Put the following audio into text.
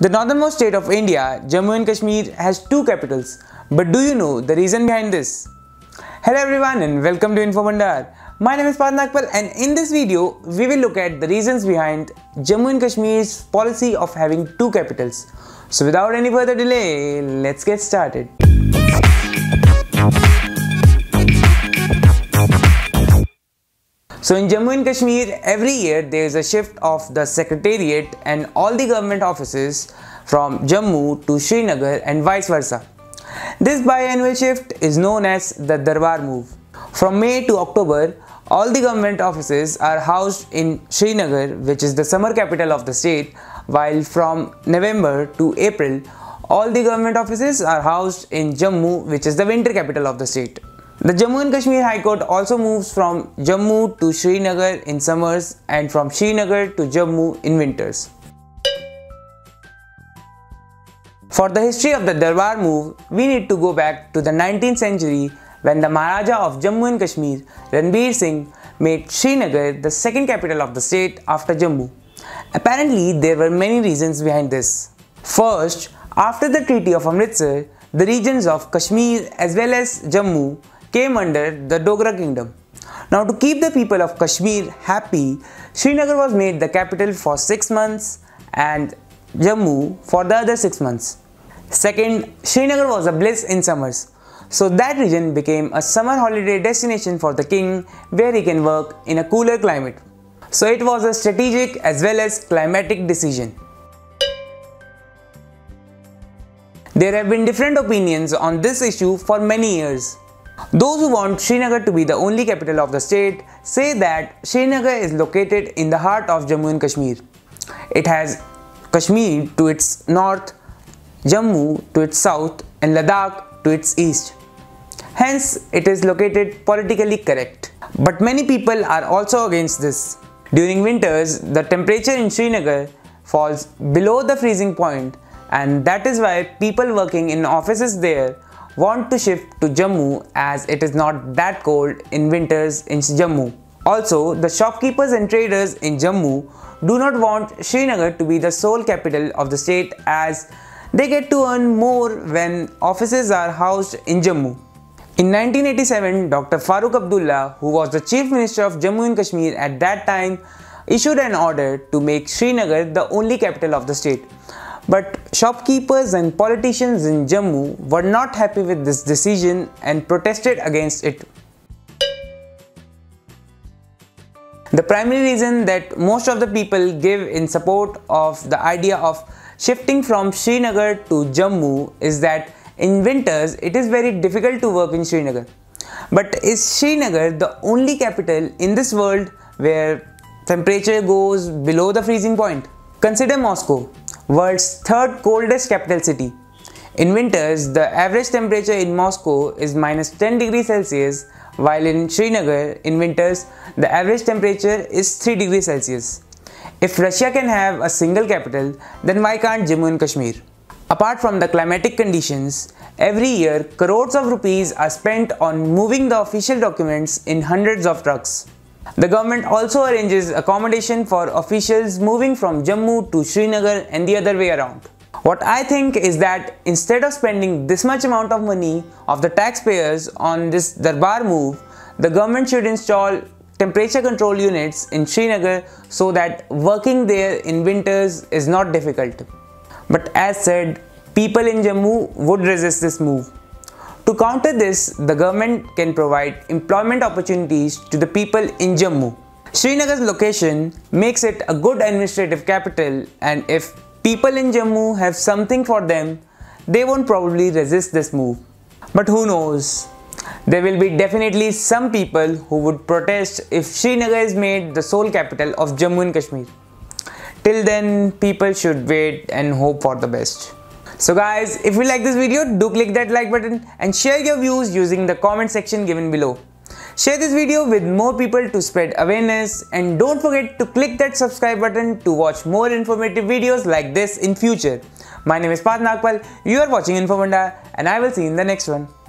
The northernmost state of India, Jammu and Kashmir, has two capitals. But do you know the reason behind this? Hello everyone and welcome to Info Bhandaar. My name is Parth Nagpal and in this video, we will look at the reasons behind Jammu and Kashmir's policy of having two capitals. So without any further delay, let's get started. So in Jammu and Kashmir, every year there is a shift of the secretariat and all the government offices from Jammu to Srinagar and vice versa. This biannual shift is known as the Darbar move. From May to October, all the government offices are housed in Srinagar, which is the summer capital of the state, while from November to April, all the government offices are housed in Jammu, which is the winter capital of the state. The Jammu and Kashmir High Court also moves from Jammu to Srinagar in summers and from Srinagar to Jammu in winters. For the history of the Darbar move, we need to go back to the 19th century when the Maharaja of Jammu and Kashmir, Ranbir Singh, made Srinagar the second capital of the state after Jammu. Apparently, there were many reasons behind this. First, after the Treaty of Amritsar, the regions of Kashmir as well as Jammu came under the Dogra kingdom. Now, to keep the people of Kashmir happy, Srinagar was made the capital for 6 months and Jammu for the other 6 months. Second, Srinagar was a bliss in summers, so that region became a summer holiday destination for the king where he can work in a cooler climate. So it was a strategic as well as climatic decision. There have been different opinions on this issue for many years. Those who want Srinagar to be the only capital of the state say that Srinagar is located in the heart of Jammu and Kashmir. It has Kashmir to its north, Jammu to its south and Ladakh to its east. Hence, it is located politically correct. But many people are also against this. During winters, the temperature in Srinagar falls below the freezing point and that is why people working in offices there want to shift to Jammu as it is not that cold in winters in Jammu. Also, the shopkeepers and traders in Jammu do not want Srinagar to be the sole capital of the state as they get to earn more when offices are housed in Jammu. In 1987, Dr. Farooq Abdullah, who was the Chief Minister of Jammu and Kashmir at that time, issued an order to make Srinagar the only capital of the state. But shopkeepers and politicians in Jammu were not happy with this decision and protested against it. The primary reason that most of the people give in support of the idea of shifting from Srinagar to Jammu is that in winters it is very difficult to work in Srinagar. But is Srinagar the only capital in this world where temperature goes below the freezing point? Consider Moscow, world's third coldest capital city. In winters, the average temperature in Moscow is -10°C, while in Srinagar, in winters, the average temperature is 3°C. If Russia can have a single capital, then why can't Jammu and Kashmir? Apart from the climatic conditions, every year crores of rupees are spent on moving the official documents in hundreds of trucks. The government also arranges accommodation for officials moving from Jammu to Srinagar and the other way around. What I think is that instead of spending this much amount of money of the taxpayers on this Darbar move, the government should install temperature control units in Srinagar so that working there in winters is not difficult. But as said, people in Jammu would resist this move. To counter this, the government can provide employment opportunities to the people in Jammu. Srinagar's location makes it a good administrative capital and if people in Jammu have something for them, they won't probably resist this move. But who knows? There will be definitely some people who would protest if Srinagar is made the sole capital of Jammu and Kashmir. Till then, people should wait and hope for the best. So guys, if you like this video, do click that like button and share your views using the comment section given below. Share this video with more people to spread awareness and don't forget to click that subscribe button to watch more informative videos like this in future. My name is Parth Nagpal, you are watching Info Bhandaar and I will see you in the next one.